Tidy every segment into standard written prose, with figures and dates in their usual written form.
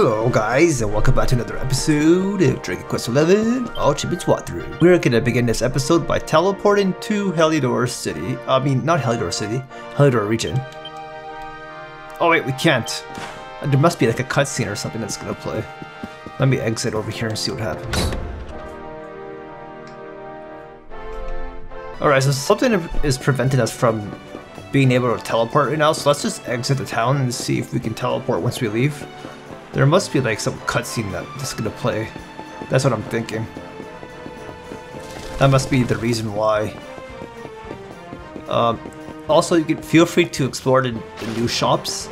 Hello guys, and welcome back to another episode of Dragon Quest XI Ultimate's Walkthrough. We're going to begin this episode by teleporting to Heliodor City. I mean, not Heliodor City, Heliodor Region. Oh wait, we can't. There must be like a cutscene or something that's going to play. Let me exit over here and see what happens. Alright, so something is preventing us from being able to teleport right now, so let's just exit the town and see if we can teleport once we leave. There must be like some cutscene that's gonna play. That's what I'm thinking. That must be the reason why. Also, you can feel free to explore the new shops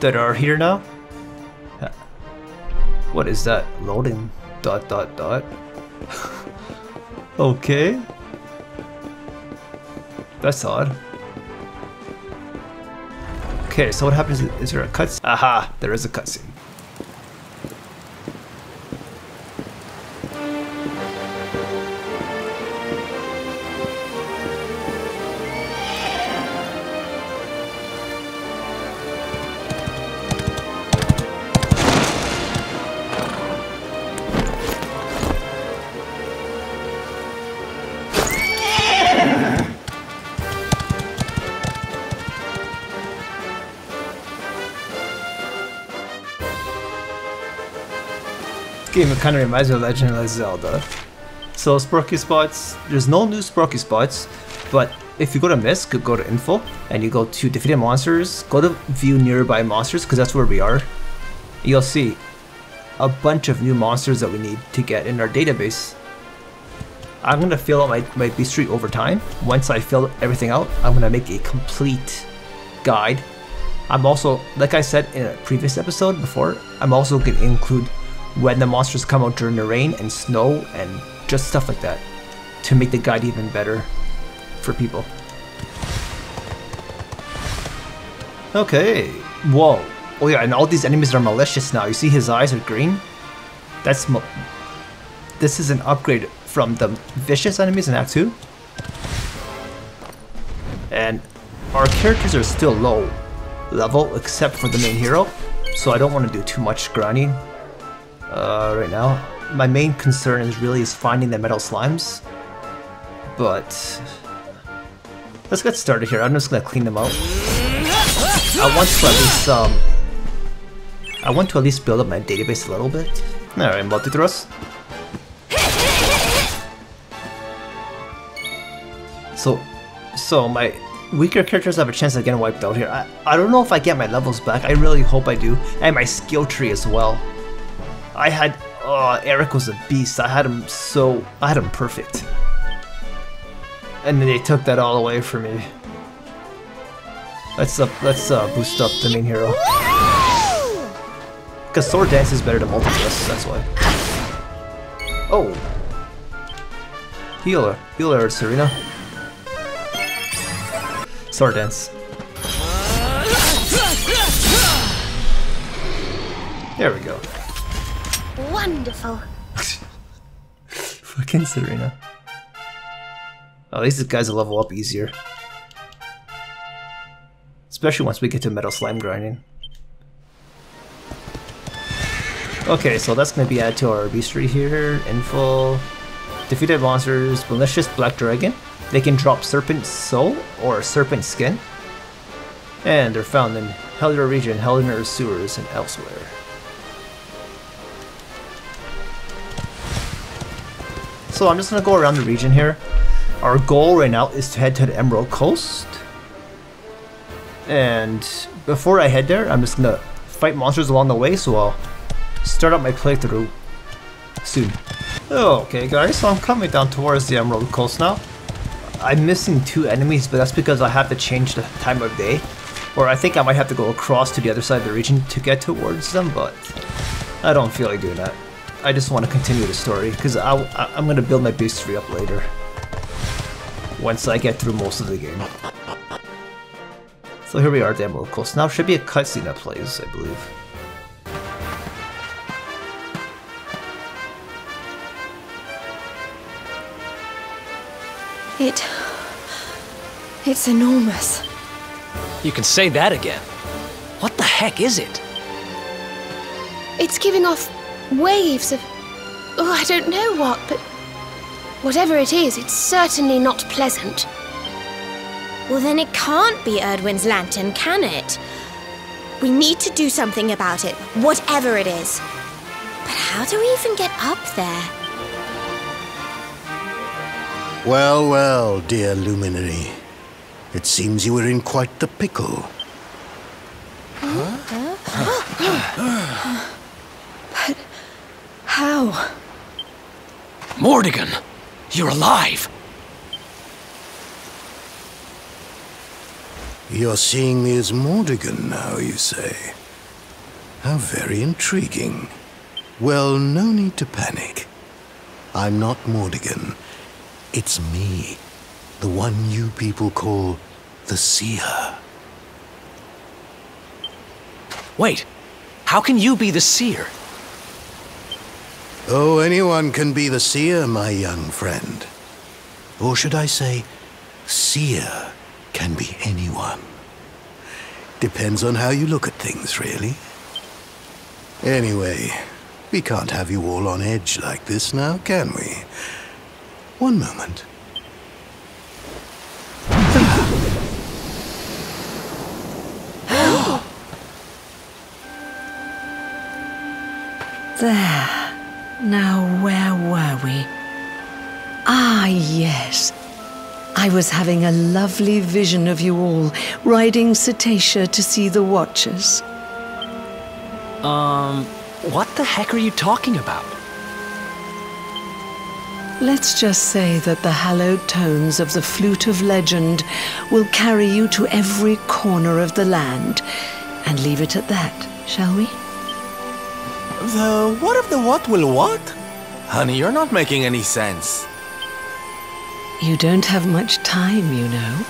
that are here now. What is that? Loading. ... Okay. That's odd. Okay, so what happens is there a cutscene? Aha, there is a cutscene. It kind of reminds me of Legend of Zelda. So Spooky Spots, there's no new Spooky Spots, but if you go to Misc, you go to Info, and you go to Defeated Monsters, go to View Nearby Monsters, because that's where we are. You'll see a bunch of new monsters that we need to get in our database. I'm going to fill out my bestiary over time. Once I fill everything out, I'm going to make a complete guide. I'm also, like I said in a previous episode before, I'm also going to include when the monsters come out during the rain and snow and just stuff like that to make the guide even better for people. Okay, whoa. Oh yeah, and all these enemies are malicious now. You see his eyes are green? This is an upgrade from the vicious enemies in Act 2. And our characters are still low level except for the main hero, so I don't want to do too much grinding. Right now, my main concern is finding the metal slimes, but let's get started here. I'm just gonna clean them out. I want to at least build up my database a little bit. All right, multi-thrust. So my weaker characters have a chance of getting wiped out here. I don't know if I get my levels back. I really hope I do, and my skill tree as well. Eric was a beast. I had him perfect. And then they took that all away from me. Let's boost up the main hero. Cause sword dance is better than multi-thrust, that's why. Oh! Healer, Serena. Sword dance. There we go. Wonderful. Fucking Serena. At least these guys will level up easier. Especially once we get to metal slime grinding. Okay, so that's going to be added to our bestiary here. Info. Defeated monsters. Malicious black dragon. They can drop serpent soul or serpent skin. And they're found in Heliodor region, Heliodor sewers, and elsewhere. So I'm just going to go around the region here. Our goal right now is to head to the Emerald Coast. And before I head there, I'm just going to fight monsters along the way, so I'll start up my playthrough soon. Okay guys, so I'm coming down towards the Emerald Coast now. I'm missing two enemies, but that's because I have to change the time of day. Or I think I might have to go across to the other side of the region to get towards them, but I don't feel like doing that. I just want to continue the story because I'm going to build my bestiary up later once I get through most of the game. So here we are at the Emerald Coast. Now should be a cutscene that plays, I believe. It's enormous. You can say that again. What the heck is it? It's giving off waves of... oh, I don't know what, but... whatever it is, it's certainly not pleasant. Well, then it can't be Erdwin's lantern, can it? We need to do something about it, whatever it is. But how do we even get up there? Well, well, dear Luminary. It seems you were in quite the pickle. Huh? But how? Mordegon, you're alive! You're seeing me as Mordegon now, you say? How very intriguing. Well, no need to panic. I'm not Mordegon. It's me, the one you people call the Seer. Wait, how can you be the Seer? Oh, anyone can be the Seer, my young friend. Or should I say, Seer can be anyone. Depends on how you look at things, really. Anyway, we can't have you all on edge like this now, can we? One moment. There. Now, where were we? Ah, yes. I was having a lovely vision of you all, riding Cetacea to see the Watchers. What the heck are you talking about? Let's just say that the hallowed tones of the Flute of Legend will carry you to every corner of the land, and leave it at that, shall we? The what of the what will what? Honey, you're not making any sense. You don't have much time, you know.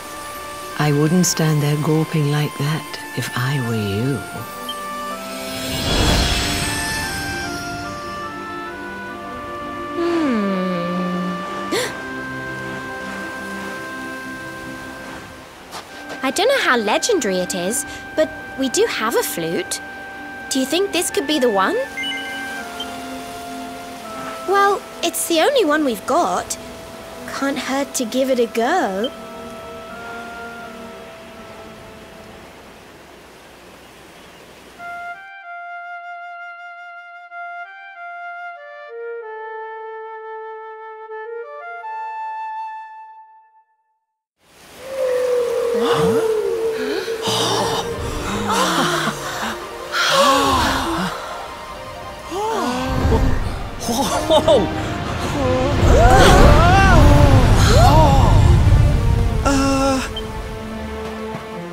I wouldn't stand there gawping like that if I were you. I don't know how legendary it is, but we do have a flute. Do you think this could be the one? Well, it's the only one we've got. Can't hurt to give it a go.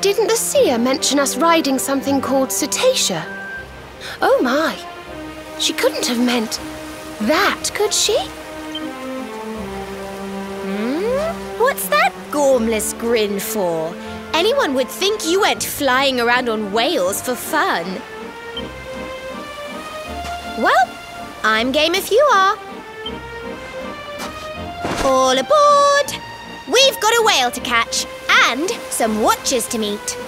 Didn't the Seer mention us riding something called Cetacea? Oh my! She couldn't have meant that, could she? What's that gormless grin for? Anyone would think you went flying around on whales for fun. Well, I'm game if you are. All aboard! We've got a whale to catch, and some Watchers to meet.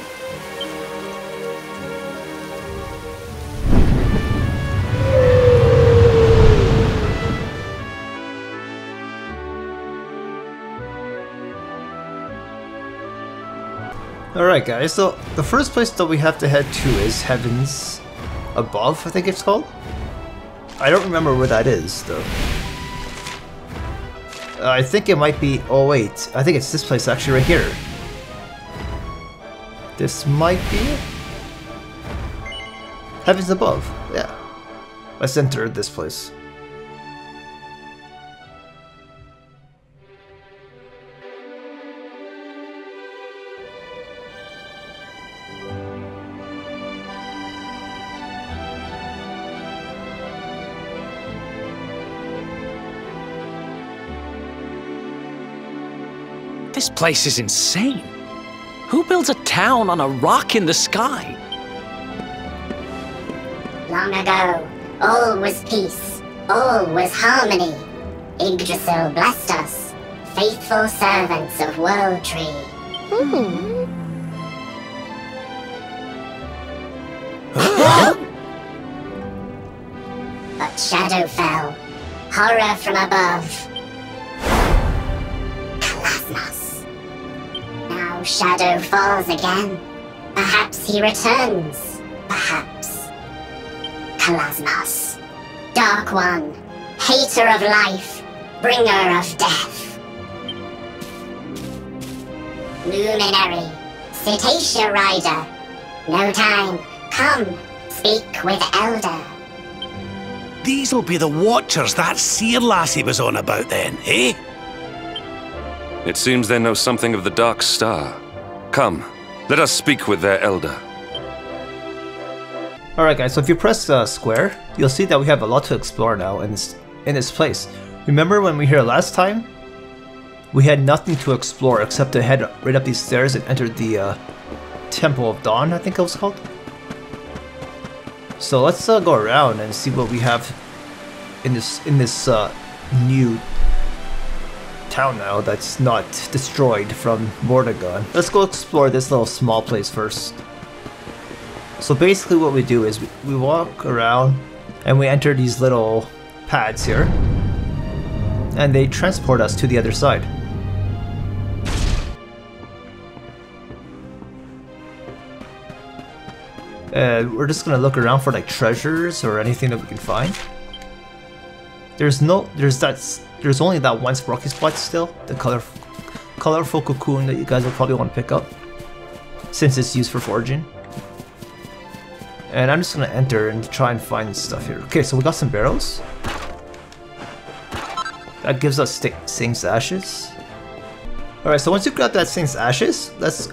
Alright guys, so the first place that we have to head to is Heavens Above, I think it's called. I don't remember where that is, though. I think it might be... oh wait, I think it's this place actually right here. This might be it? Heavens Above, yeah. Let's enter this place. This place is insane. Who builds a town on a rock in the sky? Long ago, all was peace, all was harmony. Yggdrasil blessed us, faithful servants of World Tree. but shadow fell. Horror from above. Calasmos. Now shadow falls again. Perhaps he returns. Perhaps. Calasmos. Dark One. Hater of life. Bringer of death. Luminary. Cetacea rider. No time. Come. Speak with Elder. These'll be the Watchers that Seer lassie was on about then, eh? It seems they know something of the Dark Star. Come, let us speak with their Elder. Alright guys, so if you press square, you'll see that we have a lot to explore now in this place. Remember when we were here last time? We had nothing to explore except to head right up these stairs and enter the Temple of Dawn, I think it was called. So let's go around and see what we have in this new town now that's not destroyed from Mordegon. Let's go explore this little small place first. So basically what we do is we walk around and we enter these little pads here, and they transport us to the other side. We're just gonna look around for like treasures or anything that we can find. There's only that one Spooky Spot still, the colorful cocoon that you guys will probably want to pick up, since it's used for foraging. And I'm just gonna enter and try and find stuff here. Okay, so we got some barrels. That gives us Saint's Ashes. All right, so once you grab that Saint's Ashes, let's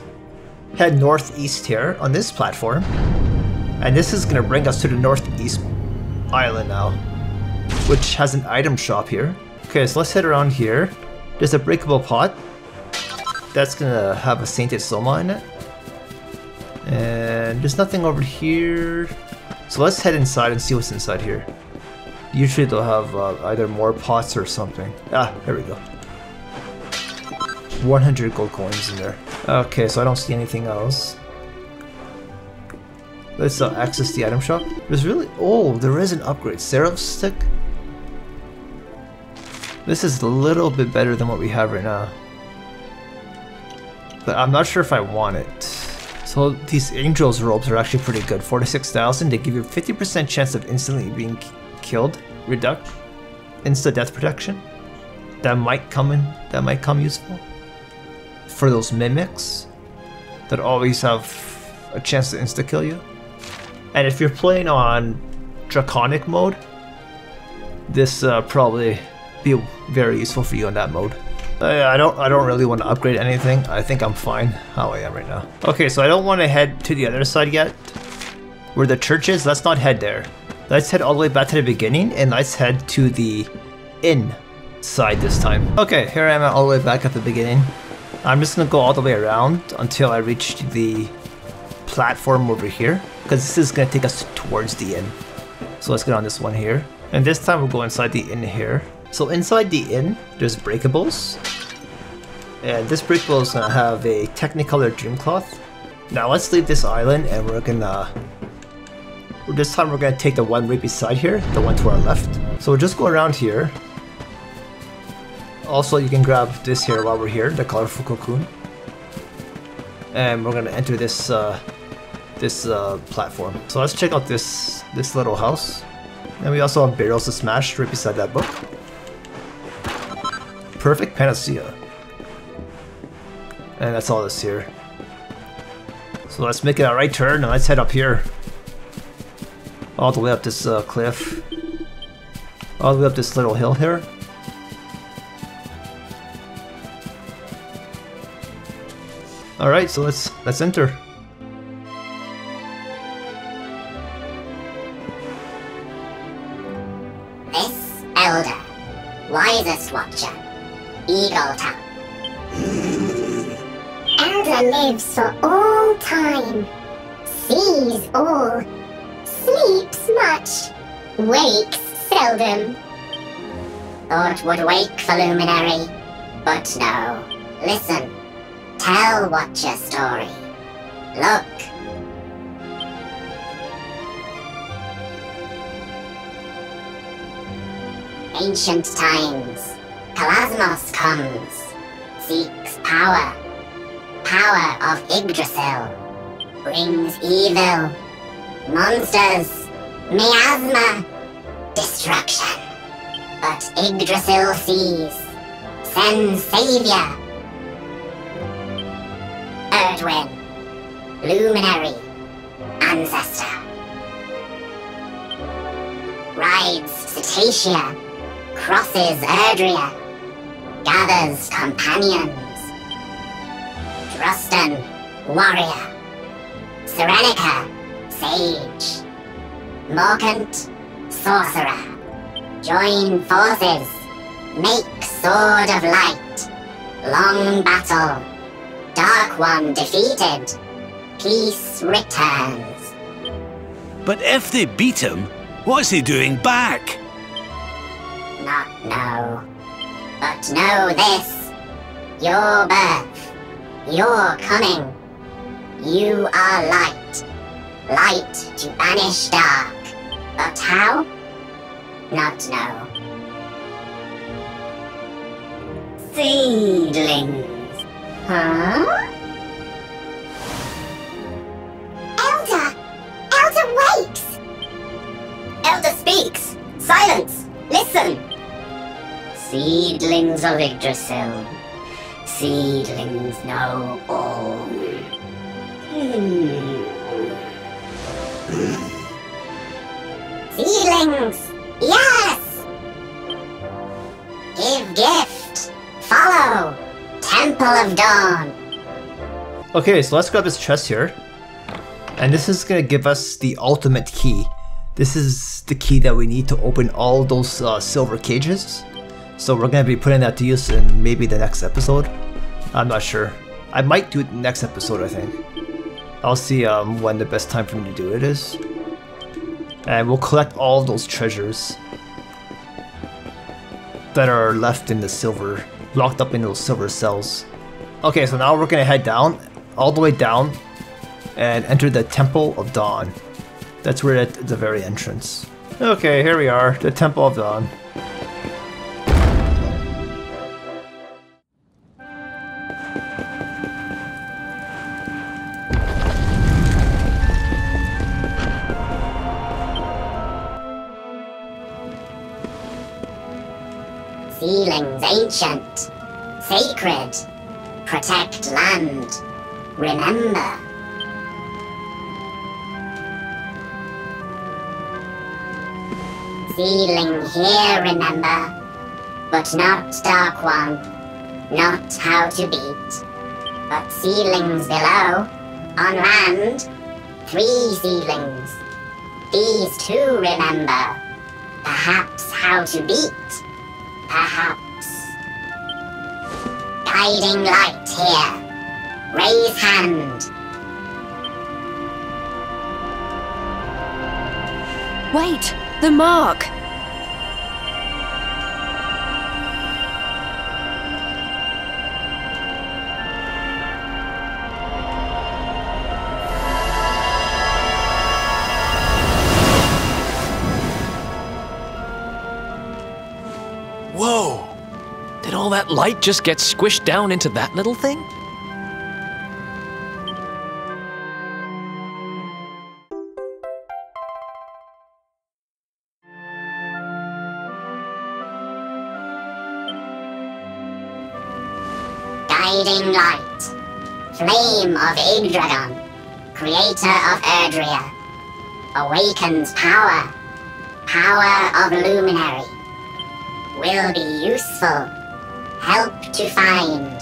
head northeast here on this platform. And this is going to bring us to the northeast island now, which has an item shop here. Okay, so let's head around here. There's a breakable pot. That's going to have a Sainted Soma in it. And there's nothing over here. So let's head inside and see what's inside here. Usually they'll have either more pots or something. Ah, there we go. 100 gold coins in there. Okay, so I don't see anything else. Let's access the item shop. There's really... Oh, there is an upgrade. Seraph's stick? This is a little bit better than what we have right now. But I'm not sure if I want it. So these Angel's Robes are actually pretty good. 46,000. They give you a 50% chance of instantly being killed. Reduct. Insta-death protection. That might come useful. For those mimics that always have a chance to insta-kill you. And if you're playing on Draconic mode, this probably be very useful for you on that mode. I don't really want to upgrade anything. I think I'm fine how I am right now. Okay, so I don't want to head to the other side yet, where the church is. Let's not head there. Let's head all the way back to the beginning, and let's head to the inn side this time. Okay, here I am all the way back at the beginning. I'm just gonna go all the way around until I reach the platform over here, because this is going to take us towards the inn. So let's get on this one here, and this time we'll go inside the inn here. So inside the inn there's breakables, and this breakable is going to have a Technicolor Dreamcloth. Now let's leave this island, and we're gonna this time we're gonna take the one right beside here, the one to our left. So we'll just go around here. Also you can grab this here while we're here, the colorful cocoon, and we're gonna enter this this platform. So let's check out this little house. And we also have barrels to smash right beside that book. Perfect Panacea. And that's all this here. So let's make it a right turn and let's head up here. All the way up this cliff. All the way up this little hill here. Alright, so let's enter. Wisest Watcher, Eagle Town. Elder lives for all time, sees all, sleeps much, wakes seldom. Thought would wake for Luminary, but no. Listen, tell Watcher story. Look. ancient times, Calasmos comes, seeks power, power of Yggdrasil, brings evil, monsters, miasma, destruction. But Yggdrasil sees, sends saviour. Erdwin, luminary, ancestor. Rides Cetacea, crosses Erdrea, gathers companions. Drustan, warrior. Serenica, sage. Morkant, sorcerer. Join forces, make sword of light, long battle, dark one defeated, peace returns. But if they beat him, what's he doing back? Not know, but know this, your birth, your coming, you are light, light to banish dark, but how? Not now. Seedlings, huh? Elder wakes! Elder speaks! Silence! Listen! Seedlings of Yggdrasil. Seedlings know all. Seedlings! Yes! Give gift! Follow! Temple of Dawn! Okay, so let's grab this chest here. And this is gonna give us the ultimate key. This is the key that we need to open all those silver cages. So we're gonna be putting that to use in maybe the next episode. I'm not sure. I might do it next episode, I think. I'll see when the best time for me to do it is. And we'll collect all those treasures that are left in the silver, locked up in those silver cells. Okay, so now we're gonna head down, all the way down, and enter the Temple of Dawn. That's where at the very entrance. Okay, here we are, the Temple of Dawn. Sealings ancient, sacred, protect land, remember. Sealing here, remember, but not Dark One, not how to beat. But sealings below, on land, three sealings. These two remember, perhaps how to beat. Perhaps. Guiding light here. Raise hand. Wait, the mark. That light just gets squished down into that little thing? Guiding light, flame of Yggdrasil, creator of Erdrea, awakens power, power of luminary, will be useful. Help to find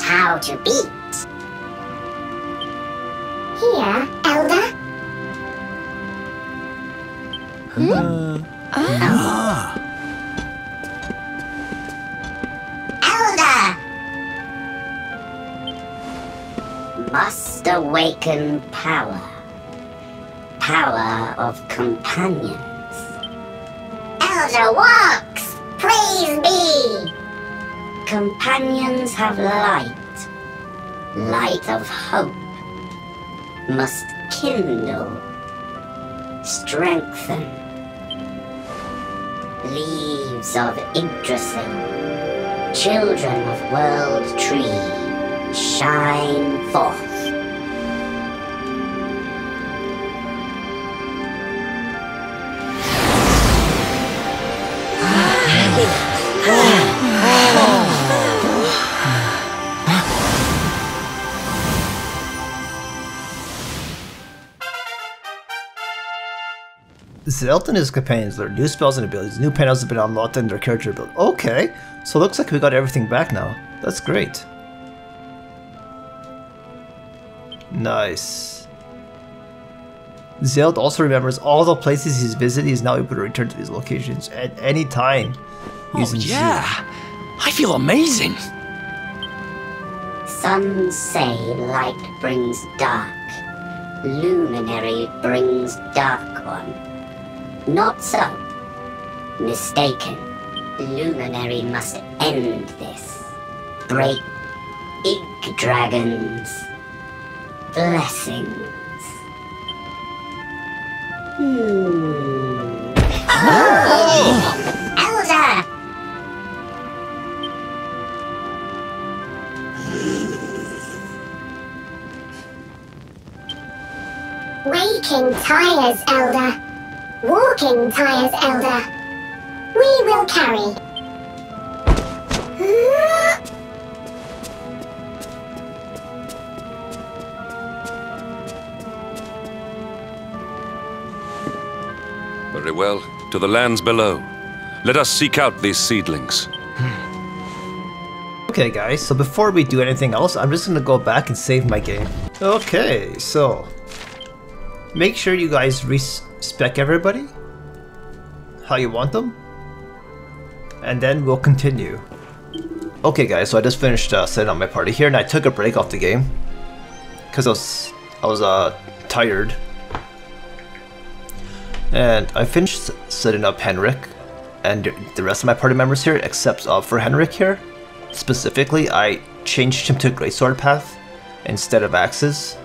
how to beat. Here, Elder. Hmm? Oh. Elder! Must awaken power. Power of companions. Elder walks! Praise be! Companions have light, light of hope, must kindle, strengthen. leaves of Yggdrasil, children of world tree, shine forth. Zelda and his companions learn new spells and abilities. New panels have been unlocked in their character build. Okay, so it looks like we got everything back now. That's great. Nice. Zelda also remembers all the places he's visited. He's now able to return to these locations at any time. Using I feel amazing. Some say light brings dark. Luminary brings dark one. Not so. Mistaken. Luminary must end this. Break Yggdrasil's blessings. Elder! Waking tires, Elder. Walking tires, Elder. We will carry. Very well. To the lands below. Let us seek out these seedlings. Okay, guys. So before we do anything else, I'm just gonna go back and save my game. Okay, so make sure you guys respec everybody how you want them, and then we'll continue. Okay guys, so I just finished setting up my party here, and I took a break off the game because I was tired, and I finished setting up Hendrik and the rest of my party members here, except for Hendrik here specifically. I changed him to Greatsword path instead of axes,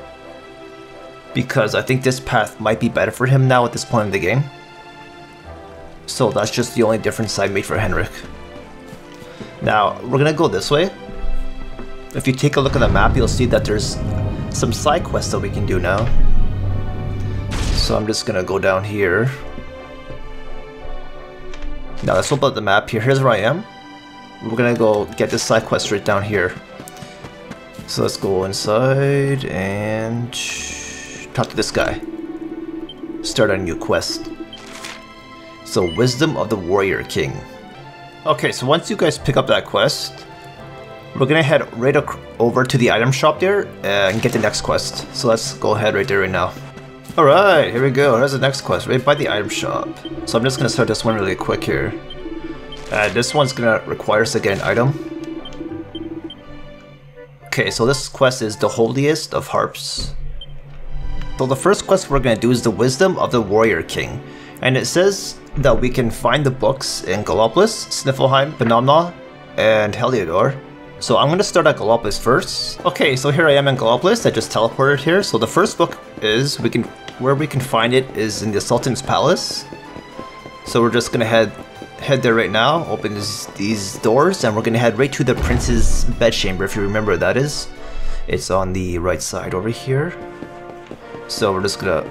because I think this path might be better for him now at this point in the game. So that's just the only difference I made for Hendrik. Now, we're gonna go this way. If you take a look at the map, you'll see that there's some side quests that we can do now. So I'm just gonna go down here. Now let's open up the map here. Here's where I am. We're gonna go get this side quest right down here. So let's go inside and talk to this guy. Start a new quest. So, Wisdom of the Warrior King. Okay, so once you guys pick up that quest, we're gonna head right over to the item shop there and get the next quest. So let's go ahead right there right now. Alright, here we go. Here's the next quest, right by the item shop. So I'm just gonna start this one really quick here. This one's gonna require us to get an item. Okay, so this quest is the Holiest of Harps. So the first quest we're going to do is the Wisdom of the Warrior King, and it says that we can find the books in Galopolis, Sniffleheim, Benomna, and Heliodor. So I'm going to start at Galopolis first. Okay, so here I am in Galopolis. I just teleported here. So the first book is where we can find it is in the Sultan's Palace. So we're just going to head there right now, open these doors, and we're going to head right to the Prince's Bedchamber, if you remember what that is. It's on the right side over here. So we're just gonna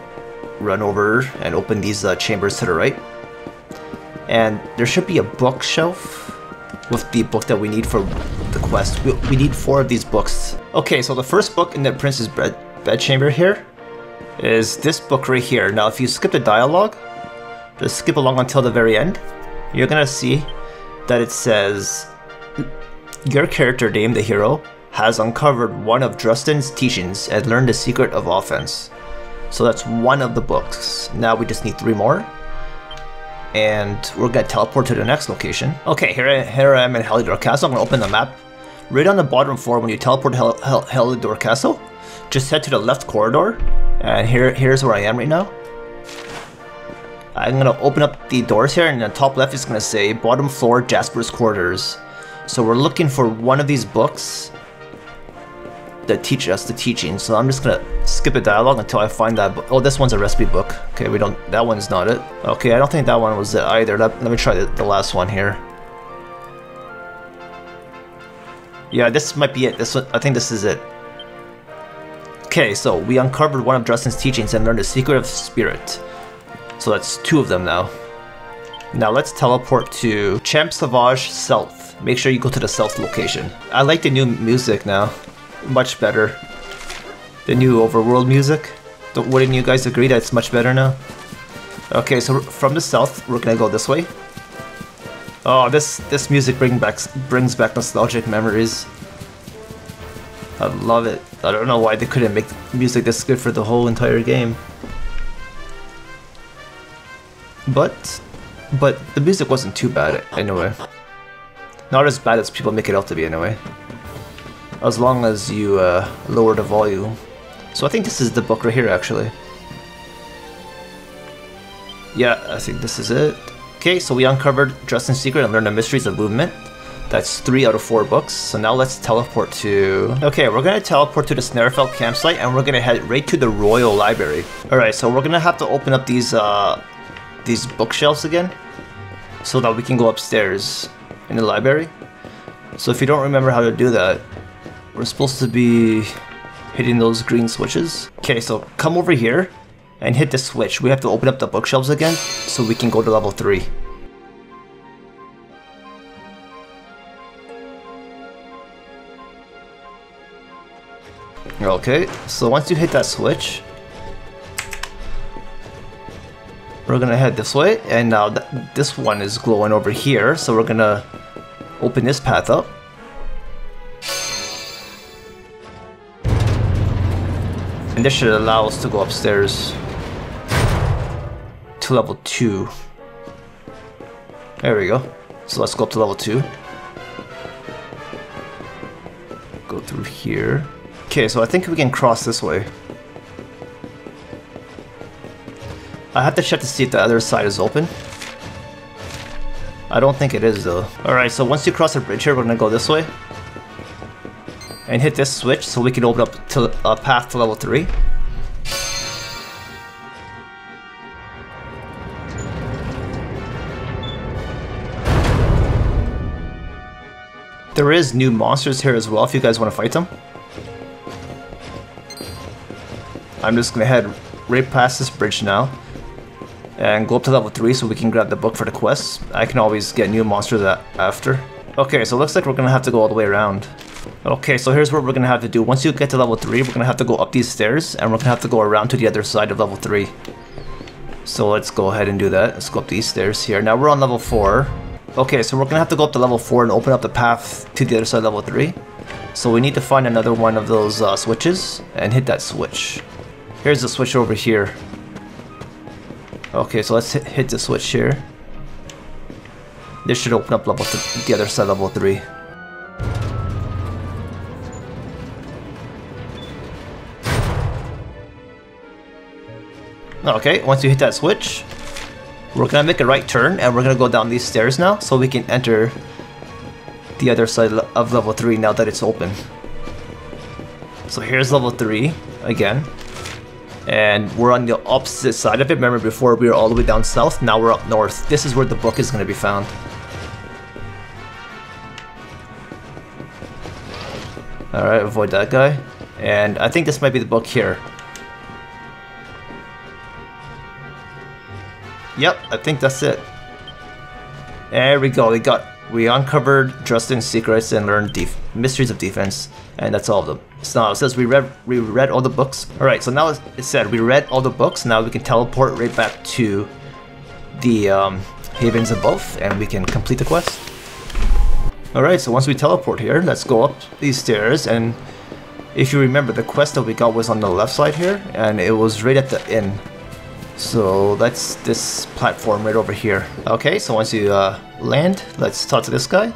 run over and open these chambers to the right. And there should be a bookshelf with the book that we need for the quest. We need 4 of these books. Okay, so the first book in the Prince's Bedchamber here is this book right here. Now if you skip the dialogue, just skip along until the very end, you're gonna see that it says, your character name, the hero, has uncovered one of Drustin's teachings and learned the secret of offense. So that's one of the books. Now we just need 3 more, and we're gonna teleport to the next location. Okay, here I am in Heliodor Castle. I'm gonna open the map. Right on the bottom floor, when you teleport to Heliodor Castle, just head to the left corridor, and here's where I am right now. I'm gonna open up the doors here, and in the top left is gonna say bottom floor, Jasper's quarters. So we're looking for one of these books. that teach us the teaching, so I'm just gonna skip a dialogue until I find that book. Oh, this one's a recipe book. Okay, we don't, that one's not it. Okay, I don't think that one was it either. Let me try the last one here. Yeah, this might be it. This one, I think this is it. Okay, so we uncovered one of Justin's teachings and learned the secret of spirit. So that's two of them now. Now let's teleport to Champ Sauvage South. Make sure you go to the South location. I like the new music now. Much better. The new overworld music. Wouldn't you guys agree that it's much better now? Okay, so from the South, we're gonna go this way. Oh, this music brings back nostalgic memories. I love it. I don't know why they couldn't make music this good for the whole entire game. But the music wasn't too bad anyway. Not as bad as people make it out to be anyway. As long as you lower the volume. So I think this is the book right here actually. Yeah, I think this is it. Okay, so we uncovered Justin's secret and learned the mysteries of movement. That's 3 out of 4 books. So now let's teleport to... Okay, we're gonna teleport to the Snarefell campsite and we're gonna head right to the Royal Library. Alright, so we're gonna have to open up these bookshelves again so that we can go upstairs in the library. So if you don't remember how to do that, we're supposed to be hitting those green switches. Okay, so come over here and hit the switch. We have to open up the bookshelves again so we can go to level 3. Okay, so once you hit that switch, we're gonna head this way, and now this one is glowing over here, so we're gonna open this path up. And this should allow us to go upstairs to level 2. There we go. So let's go up to level 2. Go through here. Okay, so I think we can cross this way. I have to check to see if the other side is open. I don't think it is though. Alright, so once you cross the bridge here, we're gonna go this way. And hit this switch so we can open up to a path to level 3. There is new monsters here as well if you guys want to fight them. I'm just gonna head right past this bridge now. And go up to level 3 so we can grab the book for the quest. I can always get new monsters after. Okay, so it looks like we're gonna have to go all the way around. Okay, so here's what we're gonna have to do. Once you get to level 3, we're gonna have to go up these stairs, and we're gonna have to go around to the other side of level 3. So let's go ahead and do that. Let's go up these stairs here. Now we're on level 4. Okay, so we're gonna have to go up to level 4 and open up the path to the other side of level 3. So we need to find another one of those switches, and hit that switch. Here's the switch over here. Okay, so let's hit the switch here. This should open up the other side of level 3. Okay, once you hit that switch, we're gonna make a right turn and we're gonna go down these stairs now so we can enter the other side of level 3 now that it's open. So here's level 3 again. And we're on the opposite side of it. Remember before we were all the way down south, now we're up north. This is where the book is going to be found. Alright, avoid that guy. And I think this might be the book here. Yep, I think that's it. There we go, we uncovered Justin's secrets and learned mysteries of defense. And that's all of them. So now it says we read all the books. Alright, so now it said we read all the books. Now we can teleport right back to the Heavens Above and we can complete the quest. Alright, so once we teleport here, let's go up these stairs. And if you remember, the quest that we got was on the left side here. And it was right at the inn. So that's this platform right over here. Okay, so once you land, let's talk to this guy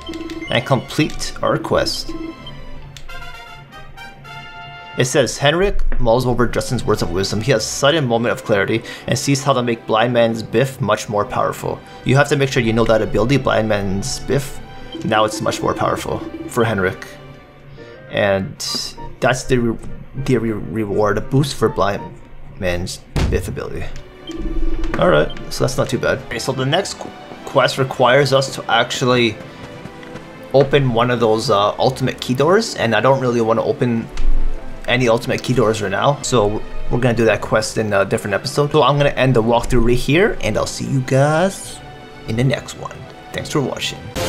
and complete our quest. It says, Hendrik mulls over Justin's words of wisdom. He has a sudden moment of clarity and sees how to make Blind Man's Biff much more powerful. You have to make sure you know that ability, Blind Man's Biff. Now it's much more powerful for Hendrik. and that's the reward boost for Blind Man's Biff ability. Alright, so that's not too bad. Okay, so the next quest requires us to actually open one of those ultimate key doors, and I don't really want to open any ultimate key doors right now, so we're gonna do that quest in a different episode. So I'm gonna end the walkthrough right here, and I'll see you guys in the next one. Thanks for watching.